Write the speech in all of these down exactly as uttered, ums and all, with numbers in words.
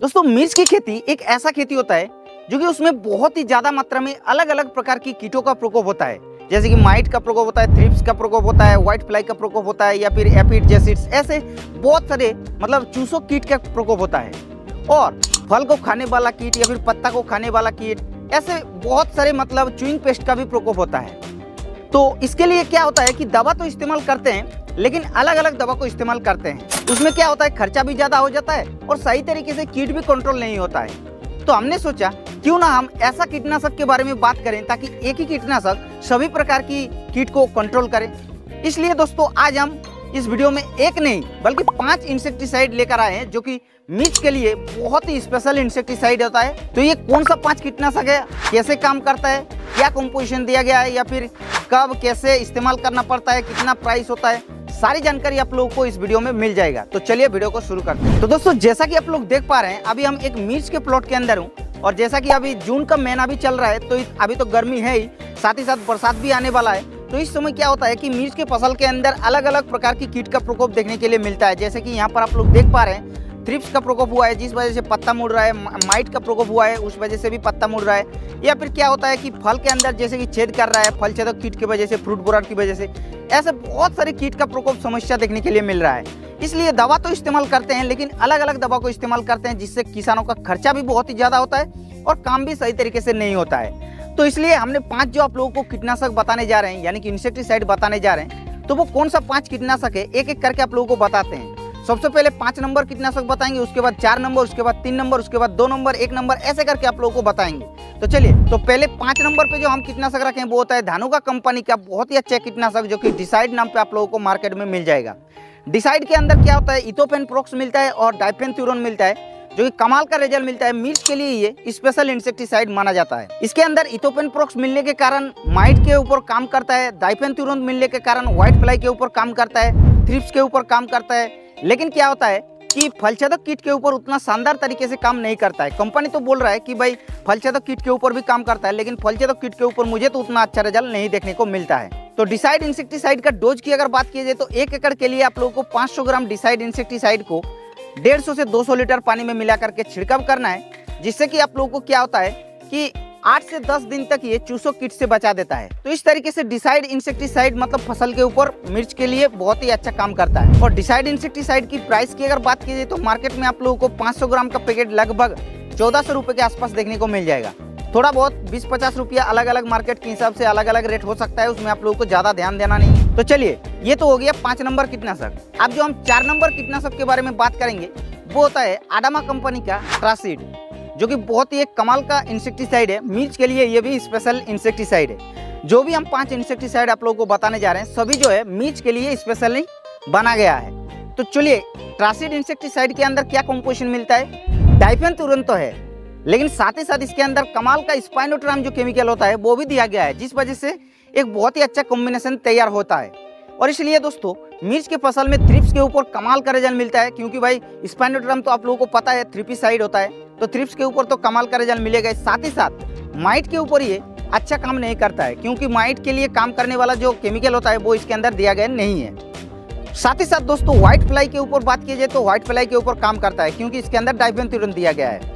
दोस्तों मिर्च की खेती एक ऐसा खेती होता है जो कि उसमें बहुत ही ज्यादा मात्रा में अलग अलग प्रकार की कीटों का प्रकोप होता है, जैसे कि माइट का प्रकोप होता है, थ्रिप्स का प्रकोप होता है, व्हाइट फ्लाई का प्रकोप होता है, या फिर एपिड जैसिड्स, ऐसे बहुत सारे मतलब चूसक कीट का प्रकोप होता है। और फल को खाने वाला कीट या फिर पत्ता को खाने वाला कीट, ऐसे बहुत सारे मतलब चूइंग पेस्ट का भी प्रकोप होता है। तो इसके लिए क्या होता है कि दवा तो इस्तेमाल करते हैं लेकिन अलग अलग दवा को इस्तेमाल करते हैं, उसमें क्या होता है खर्चा भी ज़्यादा हो जाता है और सही तरीके से कीट भी कंट्रोल नहीं होता है। तो हमने सोचा क्यों ना हम ऐसा कीटनाशक के बारे में बात करें ताकि एक ही कीटनाशक सभी प्रकार की कीट को कंट्रोल करे। इसलिए दोस्तों आज हम इस वीडियो में एक नहीं बल्कि पांच इंसेक्टिसाइड लेकर आए हैं जो कि मिर्च के लिए बहुत ही स्पेशल इंसेक्टिसाइड होता है। तो ये कौन सा पांच कीटनाशक है, कैसे काम करता है, क्या कंपोजिशन दिया गया है, या फिर कब कैसे इस्तेमाल करना पड़ता है, कितना प्राइस होता है, सारी जानकारी आप लोगों को इस वीडियो में मिल जाएगा। तो चलिए वीडियो को शुरू करते हैं। तो दोस्तों जैसा कि आप लोग देख पा रहे हैं अभी हम एक मिर्च के प्लॉट के अंदर हूँ, और जैसा कि अभी जून का महीना भी चल रहा है तो अभी तो गर्मी है ही, साथ ही साथ बरसात भी आने वाला है। तो इस समय क्या होता है कि मिर्च के फसल के अंदर अलग अलग प्रकार की कीट का प्रकोप देखने के लिए मिलता है, जैसे कि यहाँ पर आप लोग देख पा रहे हैं थ्रिप्स का प्रकोप हुआ है जिस वजह से पत्ता मुड़ रहा है, माइट का प्रकोप हुआ है उस वजह से भी पत्ता मुड़ रहा है, या फिर क्या होता है कि फल के अंदर जैसे कि छेद कर रहा है फल छेदक कीट की वजह से, फ्रूट बोरर की वजह से, ऐसे बहुत सारे कीट का प्रकोप समस्या देखने के लिए मिल रहा है। इसलिए दवा तो इस्तेमाल करते हैं लेकिन अलग अलग दवा को इस्तेमाल करते हैं, जिससे किसानों का खर्चा भी बहुत ही ज़्यादा होता है और काम भी सही तरीके से नहीं होता है। तो इसलिए हमने पांच जो आप लोगों को कीटनाशक बताने जा रहे हैं यानी कि इंसेक्टिसाइड बताने जा रहे हैं, तो वो कौन सा पांच कीटनाशक है एक एक करके आप लोगों को बताते हैं। सबसे पहले पांच नंबर कीटनाशक बताएंगे, उसके बाद चार नंबर, उसके बाद तीन नंबर, उसके बाद दो नंबर, एक नंबर, ऐसे करके आप लोगों को बताएंगे। तो चलिए, तो पहले पांच नंबर पे जो हम कीटनाशक रखें वो होता है धानुका कंपनी का बहुत ही अच्छा कीटनाशक जो कि डिसाइड नाम पे आप लोगों को मार्केट में मिल जाएगा। डिसाइड के अंदर क्या होता है इथोफेन प्रोक्स मिलता है और डाइफेनथ्यूरोन मिलता है जो कि कमाल का रिजल्ट मिलता है। मिर्च के लिए ये स्पेशल इंसेक्टिसाइड माना जाता है। इसके अंदर इथोपेनप्रोक्स मिलने के कारण माइट के ऊपर काम करता है, डाइफेनथ्यूरोन मिलने के कारण व्हाइट फ्लाई के ऊपर काम करता है, थ्रिप्स के ऊपर काम करता है, लेकिन क्या होता है कि फलछेदक कीट के ऊपर उतना शानदार तरीके से काम नहीं करता है। कंपनी तो बोल रहा है कि भाई फलछेदक कीट के ऊपर भी काम करता है लेकिन फलछेदक कीट के ऊपर मुझे तो उतना अच्छा रिजल्ट नहीं देखने को मिलता है। तो डिसाइड इंसेक्टिसाइड का डोज की अगर बात की जाए तो एक एकड़ के लिए आप लोगों को पाँच सौ ग्राम डिसाइड इंसेक्टिसाइड को डेढ़ सौ से दो सौ लीटर पानी में मिला करके छिड़काव करना है, जिससे कि आप लोगों को क्या होता है कि आठ से दस दिन तक ये चूसक कीट से बचा देता है। तो इस तरीके से डिसाइड इंसेक्टिसाइड मतलब फसल के ऊपर मिर्च के लिए बहुत ही अच्छा काम करता है। और डिसाइड इंसेक्टिसाइड की प्राइस की अगर बात की जाए तो मार्केट में आप लोगों को पाँच सौ ग्राम का पैकेट लगभग चौदह सौ रुपये के आसपास देखने को मिल जाएगा। थोड़ा बहुत बीस पचास रुपया अलग अलग मार्केट के हिसाब से अलग अलग रेट हो सकता है, उसमें आप लोगों को ज्यादा ध्यान देना नहीं। तो चलिए, ये तो हो गया पाँच नंबर कीटनाशक। अब जो हम चार नंबर कीटनाशक के बारे में बात करेंगे वो होता है आडामा कंपनी का ट्रासिड जो कि बहुत ही एक कमाल का इंसेक्टिसाइड है। मिर्च के लिए ये भी स्पेशल इंसेक्टिसाइड है। जो भी हम पाँच इंसेक्टिसाइड आप लोगों को बताने जा रहे हैं सभी जो है मिर्च के लिए स्पेशली बना गया है। तो चलिए, ट्रासिड इंसेक्टिसाइड के अंदर क्या कॉम्पोजिशन मिलता है? डाइफेनथ्यूरोन तो है लेकिन साथ ही साथ इसके अंदर कमाल का स्पाइनोट्राम जो केमिकल होता है वो भी दिया गया है, जिस वजह से एक बहुत ही अच्छा कॉम्बिनेशन तैयार होता है। और इसलिए दोस्तों मिर्च के फसल में थ्रिप्स के ऊपर कमाल का रिजल्ट मिलता है, क्योंकि भाई स्पाइनोट्राम तो आप लोगों को पता है थ्रिपिसाइड होता है, तो थ्रिप्स के ऊपर तो कमाल का रिजल्ट मिलेगा। साथ ही साथ माइट के ऊपर ये अच्छा काम नहीं करता है, क्योंकि माइट के लिए काम करने वाला जो केमिकल होता है वो इसके अंदर दिया गया नहीं है। साथ ही साथ दोस्तों व्हाइट फ्लाई के ऊपर बात की जाए तो व्हाइट फ्लाई के ऊपर काम करता है, क्योंकि इसके अंदर डाइफेनथ्यूरोन दिया गया है।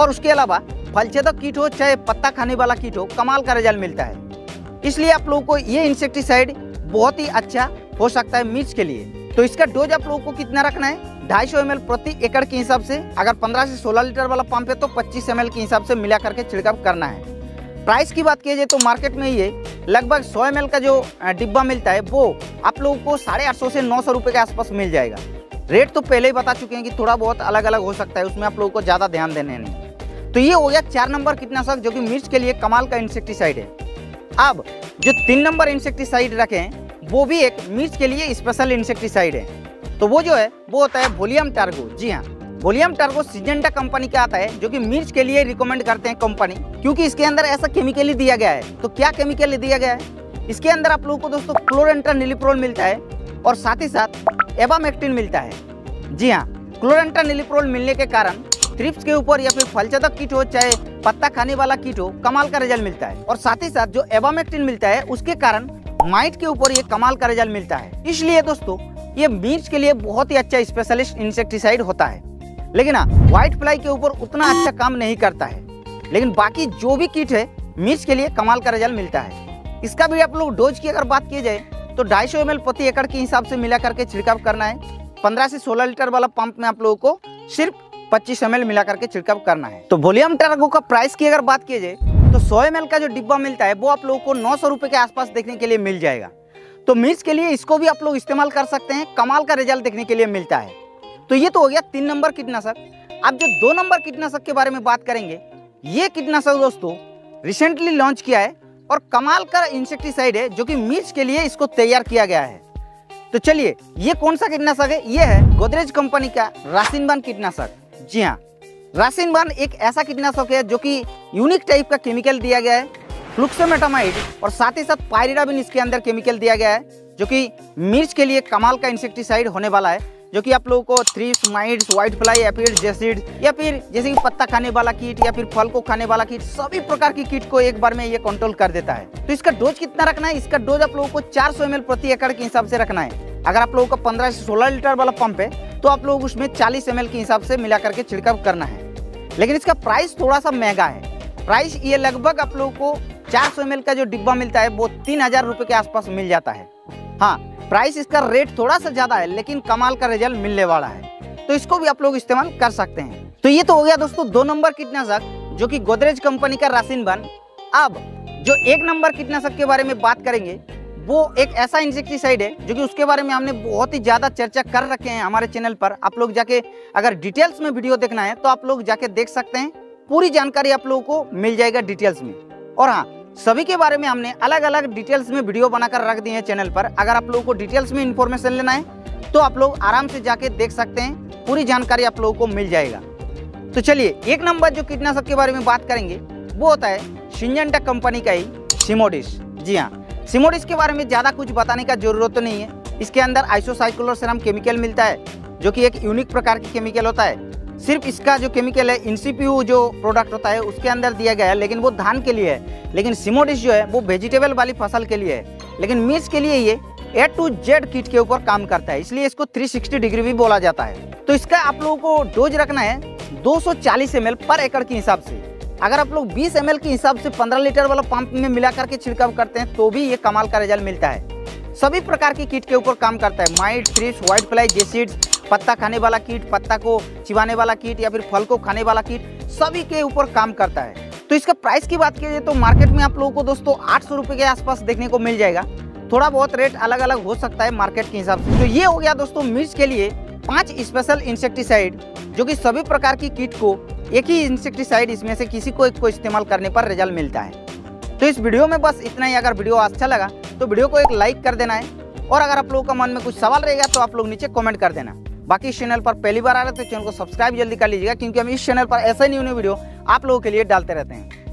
और उसके अलावा फलछेदक कीट हो चाहे पत्ता खाने वाला कीट हो, कमाल का रिजल्ट मिलता है। इसलिए आप लोगों को ये इंसेक्टिसाइड बहुत ही अच्छा हो सकता है मिर्च के लिए। तो इसका डोज आप लोगों को कितना रखना है? ढाई सौ एम एल प्रति एकड़ के हिसाब से, अगर पंद्रह से सोलह लीटर वाला पंप है तो पच्चीस एम एल के हिसाब से मिला करके छिड़काव करना है। प्राइस की बात की जाए तो मार्केट में ये लगभग सौ एम एल का जो डिब्बा मिलता है वो आप लोगों को साढ़े आठ सौ से नौ सौ रुपये के आसपास मिल जाएगा। रेट तो पहले ही बता चुके हैं कि थोड़ा बहुत अलग अलग हो सकता है, उसमें आप लोगों को ज़्यादा ध्यान देने नहीं। तो ये हो गया चार नंबर कीटनाशक जो कि मिर्च के लिए कमाल का इंसेक्टिसाइड है। अब जो तीन नंबर इंसेक्टिसाइड रखे हैं वो भी एक मिर्च के लिए स्पेशल इंसेक्टिसाइड है। तो वो जो है वो होता है वोलियम टार्गो। जी हाँ, वोलियम टार्गो सिजेंटा कंपनी का आता है जो कि मिर्च के लिए रिकमेंड करते हैं कंपनी, क्योंकि इसके अंदर ऐसा केमिकली दिया गया है। तो क्या केमिकली दिया गया है? इसके अंदर आप लोगों को दोस्तों क्लोरेंट्रानिलिप्रोल मिलता है और साथ ही साथ एबामेक्टिन मिलता है। जी हाँ, क्लोरेंट्रानिलिप्रोल मिलने के कारण थ्रिप्स के ऊपर या फिर फलछेदक कीट हो चाहे पत्ता खाने वाला कीट हो, कमाल का रिजल्ट मिलता है। और साथ ही साथ जो एबामेक्टिन मिलता है उसके कारण माइट के ऊपर ये कमाल का रिजल्ट मिलता है। इसलिए दोस्तों ये मिर्च के लिए बहुत ही अच्छा स्पेशलिस्ट इंसेक्टिसाइड होता है। लेकिन हाँ व्हाइट फ्लाई के ऊपर उतना अच्छा काम नहीं करता है, लेकिन बाकी जो भी कीट है मिर्च के लिए कमाल का रिजल्ट मिलता है। इसका भी आप लोग डोज की अगर बात की जाए तो ढाई सौ एम एल प्रति एकड़ के हिसाब से मिला करके छिड़काव करना है। पंद्रह से सोलह लीटर वाला पंप में आप लोगों को सिर्फ पच्चीस एम एल मिला करके छिड़काव करना है। तो वोलियम टार्गो का प्राइस की अगर बात की जाए तो सौ एम एल का जो डिब्बा मिलता है वो आप लोगों को नौ सौ रुपये के आसपास देखने के लिए मिल जाएगा। तो मिर्च के लिए इसको भी आप लोग इस्तेमाल कर सकते हैं, कमाल का रिजल्ट देखने के लिए मिलता है। तो ये तो हो गया तीन नंबर कीटनाशक। अब जो दो नंबर कीटनाशक के बारे में बात करेंगे, ये कीटनाशक दोस्तों रिसेंटली लॉन्च किया है और कमाल का इंसेक्टिसाइड है जो कि मिर्च के लिए इसको तैयार किया गया है। तो चलिए ये कौन सा कीटनाशक है, ये है गोदरेज कंपनी का राशिन कीटनाशक। जी हाँ, राशिन एक ऐसा कीटनाशक है जो कि यूनिक टाइप का केमिकल दिया गया है, फ्लुक्सोमेटामाइड और साथ ही साथ पायरिडाबिन इसके अंदर केमिकल दिया गया है जो कि मिर्च के लिए कमाल का इंसेक्टिसाइड होने वाला है, जो कि आप लोगों को थ्रिप्स, माइट्स, व्हाइट फ्लाई या फिर जेसिड या फिर जैसे कि पत्ता खाने वाला कीट या फिर फल को खाने वाला कीट, सभी प्रकार की कीट को एक बार में ये कंट्रोल कर देता है। तो इसका डोज कितना रखना है, इसका डोज आप लोगों को चार सौ एम एल प्रति एकड़ के हिसाब से रखना है। अगर आप लोगों का पंद्रह से सोलह लीटर वाला पंप है तो आप लोग उसमें चालीस एम एल के हिसाब से मिला करके छिड़काव करना है। लेकिन इसका प्राइस थोड़ा सा महंगा है। प्राइस ये लगभग आप लोगों को चार सौ एम एल का जो डिब्बा मिलता है वो तीन हजार रुपये के आसपास मिल जाता है। हाँ, प्राइस इसका रेट थोड़ा सा ज़्यादा है लेकिन कमाल का रिजल्ट मिलने वाला है, तो इसको भी आप लोग इस्तेमाल कर सकते हैं। तो ये तो हो गया दोस्तों दो नंबर कीटनाशक जो कि गोदरेज कंपनी का राशिन बन। अब जो एक नंबर कीटनाशक के बारे में बात करेंगे वो एक ऐसा इंसेक्टिसाइड है जो कि उसके बारे में हमने बहुत ही ज़्यादा चर्चा कर रखे हैं हमारे चैनल पर। आप लोग जाके अगर डिटेल्स में वीडियो देखना है तो आप लोग जाके देख सकते हैं, पूरी जानकारी आप लोगों को मिल जाएगा डिटेल्स में। और हाँ, सभी के बारे में हमने अलग अलग डिटेल्स में वीडियो बनाकर रख दिए हैं चैनल पर। अगर आप लोगों को डिटेल्स में इन्फॉर्मेशन लेना है तो आप लोग आराम से जाके देख सकते हैं, पूरी जानकारी आप लोगों को मिल जाएगा। तो चलिए एक नंबर जो कीटनाशक के बारे में बात करेंगे वो होता है सिंजेंटा कंपनी का ही सिमोडिस। जी हाँ, सिमोडिस के बारे में ज़्यादा कुछ बताने का जरूरत तो नहीं है। इसके अंदर आइसोसाइक्लोसेरम केमिकल मिलता है जो कि एक यूनिक प्रकार की केमिकल होता है। सिर्फ इसका जो केमिकल है एनसीपीयू जो प्रोडक्ट होता है उसके अंदर दिया गया है, लेकिन वो धान के लिए है। लेकिन सिमोडिस जो है वो वेजिटेबल वाली फसल के लिए है, लेकिन मिर्च के लिए ये ए टू जेड कीट के ऊपर काम करता है, इसलिए इसको तीन सौ साठ डिग्री भी बोला जाता है। तो इसका आप लोगों को डोज रखना है दो सौ चालीस एम एल पर एकड़ के हिसाब से। अगर आप लोग बीस एम एल के हिसाब से पंद्रह लीटर वाला पंप में मिला करके छिड़काव करते हैं तो भी ये कमाल का रिजल्ट मिलता है। सभी प्रकार की कीट के ऊपर काम करता है, mite, thrips, white fly, jassids, पत्ता खाने वाला कीट, पत्ता को चिबाने वाला कीट या फिर फल को खाने वाला कीट, सभी के ऊपर काम करता है। तो इसका प्राइस की बात की जाए तो मार्केट में आप लोगों को दोस्तों आठ सौ रुपये के आसपास देखने को मिल जाएगा। थोड़ा बहुत रेट अलग अलग हो सकता है मार्केट के हिसाब से। तो ये हो गया दोस्तों मिर्च के लिए पांच स्पेशल इंसेक्टिसाइड जो कि सभी प्रकार की कीट को एक ही इंसेक्टिसाइड इसमें से किसी को एक को इस्तेमाल करने पर रिजल्ट मिलता है। तो इस वीडियो में बस इतना ही। अगर वीडियो अच्छा लगा तो वीडियो को एक लाइक कर देना है, और अगर आप लोगों का मन में कुछ सवाल रहेगा तो आप लोग नीचे कमेंट कर देना। बाकी इस चैनल पर पहली बार आ रहे हैं तो चैनल को सब्सक्राइब जल्दी कर लीजिएगा, क्योंकि हम इस चैनल पर ऐसे न्यू न्यू वीडियो आप लोगों के लिए डालते रहते हैं।